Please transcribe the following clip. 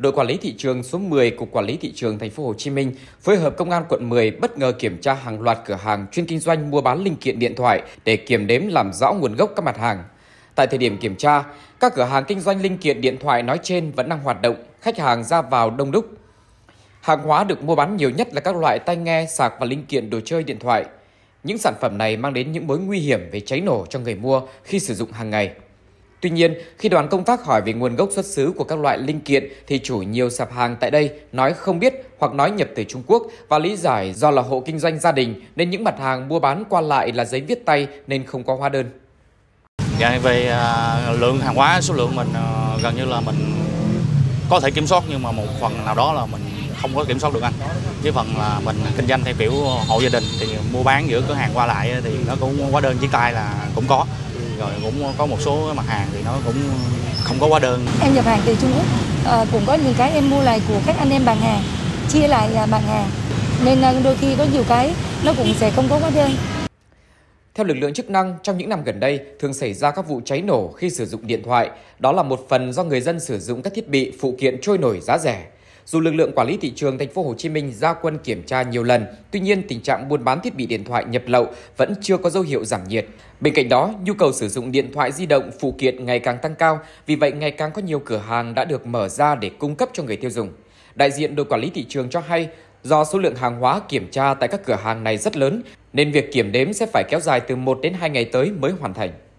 Đội quản lý thị trường số 10 Cục Quản lý thị trường Thành phố Hồ Chí Minh phối hợp Công an quận 10 bất ngờ kiểm tra hàng loạt cửa hàng chuyên kinh doanh mua bán linh kiện điện thoại để kiểm đếm làm rõ nguồn gốc các mặt hàng. Tại thời điểm kiểm tra, các cửa hàng kinh doanh linh kiện điện thoại nói trên vẫn đang hoạt động, khách hàng ra vào đông đúc. Hàng hóa được mua bán nhiều nhất là các loại tai nghe, sạc và linh kiện đồ chơi điện thoại. Những sản phẩm này mang đến những mối nguy hiểm về cháy nổ cho người mua khi sử dụng hàng ngày. Tuy nhiên, khi đoàn công tác hỏi về nguồn gốc xuất xứ của các loại linh kiện thì chủ nhiều sạp hàng tại đây nói không biết hoặc nói nhập từ Trung Quốc và lý giải do là hộ kinh doanh gia đình nên những mặt hàng mua bán qua lại là giấy viết tay nên không có hóa đơn. Dạ, về lượng hàng hóa, số lượng mình gần như là mình có thể kiểm soát nhưng mà một phần nào đó là mình không có kiểm soát được anh. Với phần là mình kinh doanh theo kiểu hộ gia đình thì mua bán giữa cửa hàng qua lại thì nó cũng hóa đơn viết tay là cũng có. Rồi cũng có một số mặt hàng thì nó cũng không có hóa đơn. Em nhập hàng từ Trung Quốc, cũng có những cái em mua lại của các anh em bạn hàng, chia lại bạn hàng. Nên đôi khi có nhiều cái nó cũng sẽ không có hóa đơn. Theo lực lượng chức năng, trong những năm gần đây thường xảy ra các vụ cháy nổ khi sử dụng điện thoại. Đó là một phần do người dân sử dụng các thiết bị phụ kiện trôi nổi giá rẻ. Dù lực lượng quản lý thị trường Thành phố Hồ Chí Minh ra quân kiểm tra nhiều lần, tuy nhiên tình trạng buôn bán thiết bị điện thoại nhập lậu vẫn chưa có dấu hiệu giảm nhiệt. Bên cạnh đó, nhu cầu sử dụng điện thoại di động phụ kiện ngày càng tăng cao, vì vậy ngày càng có nhiều cửa hàng đã được mở ra để cung cấp cho người tiêu dùng. Đại diện đội quản lý thị trường cho hay, do số lượng hàng hóa kiểm tra tại các cửa hàng này rất lớn nên việc kiểm đếm sẽ phải kéo dài từ 1 đến 2 ngày tới mới hoàn thành.